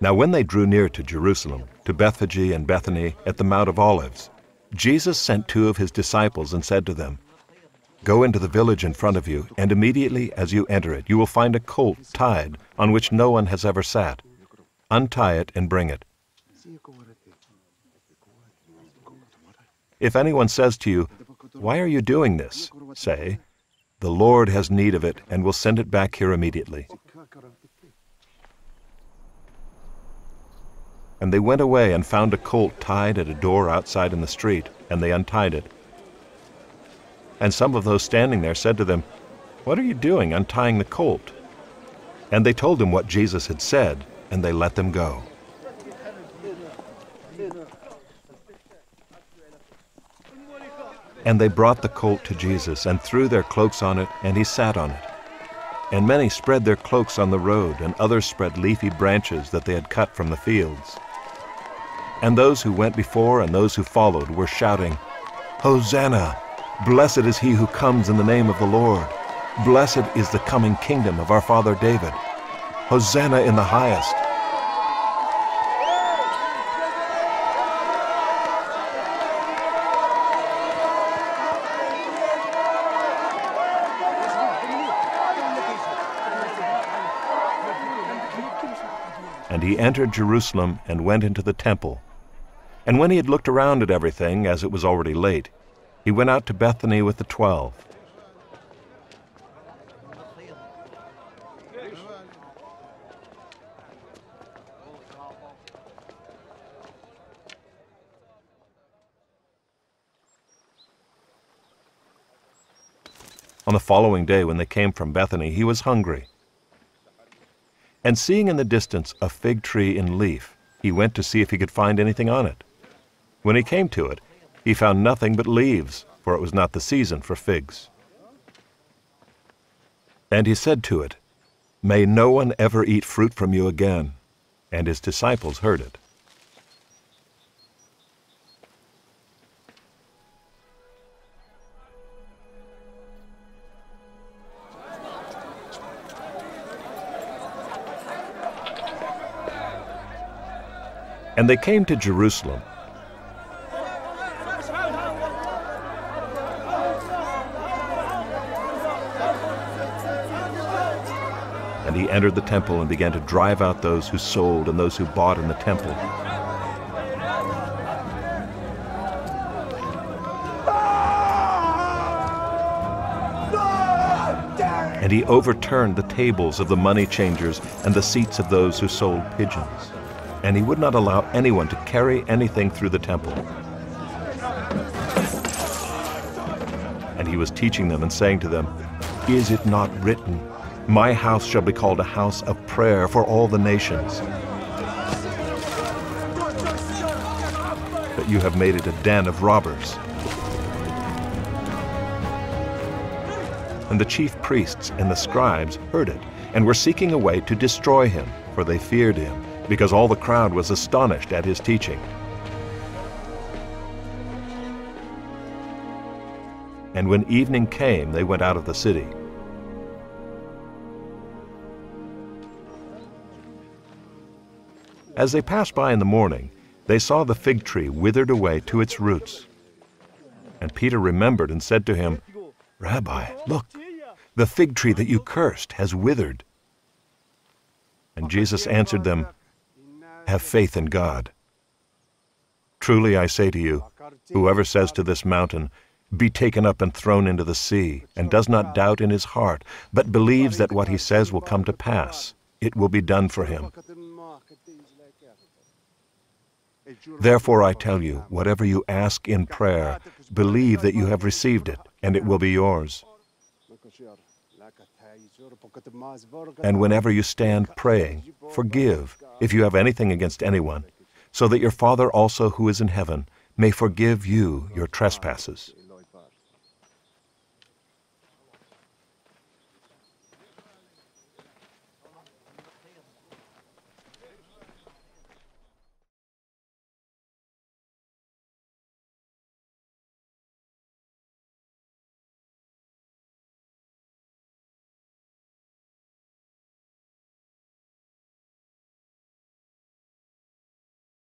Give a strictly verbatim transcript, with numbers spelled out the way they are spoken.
Now when they drew near to Jerusalem, to Bethphage and Bethany at the Mount of Olives, Jesus sent two of his disciples and said to them, "Go into the village in front of you, and immediately as you enter it, you will find a colt tied on which no one has ever sat. Untie it and bring it. If anyone says to you, 'Why are you doing this?' say, 'The Lord has need of it and will send it back here immediately.'" And they went away and found a colt tied at a door outside in the street, and they untied it. And some of those standing there said to them, "What are you doing untying the colt?" And they told them what Jesus had said, and they let them go. And they brought the colt to Jesus and threw their cloaks on it, and he sat on it. And many spread their cloaks on the road, and others spread leafy branches that they had cut from the fields. And those who went before and those who followed were shouting, "Hosanna! Blessed is he who comes in the name of the Lord. Blessed is the coming kingdom of our father David. Hosanna in the highest." And he entered Jerusalem and went into the temple. And when he had looked around at everything, as it was already late, he went out to Bethany with the twelve. On the following day, when they came from Bethany, he was hungry. And seeing in the distance a fig tree in leaf, he went to see if he could find anything on it. When he came to it, he found nothing but leaves, for it was not the season for figs. And he said to it, "May no one ever eat fruit from you again." And his disciples heard it. And they came to Jerusalem. And he entered the temple and began to drive out those who sold and those who bought in the temple. And he overturned the tables of the money changers and the seats of those who sold pigeons. And he would not allow anyone to carry anything through the temple. And he was teaching them and saying to them, "Is it not written, 'My house shall be called a house of prayer for all the nations,' but you have made it a den of robbers?" And the chief priests and the scribes heard it, and were seeking a way to destroy him, for they feared him, because all the crowd was astonished at his teaching. And when evening came, they went out of the city. As they passed by in the morning, they saw the fig tree withered away to its roots. And Peter remembered and said to him, "Rabbi, look, the fig tree that you cursed has withered." And Jesus answered them, "Have faith in God. Truly I say to you, whoever says to this mountain, 'Be taken up and thrown into the sea,' and does not doubt in his heart, but believes that what he says will come to pass, it will be done for him. Therefore I tell you, whatever you ask in prayer, believe that you have received it, and it will be yours. And whenever you stand praying, forgive, if you have anything against anyone, so that your Father also who is in heaven may forgive you your trespasses."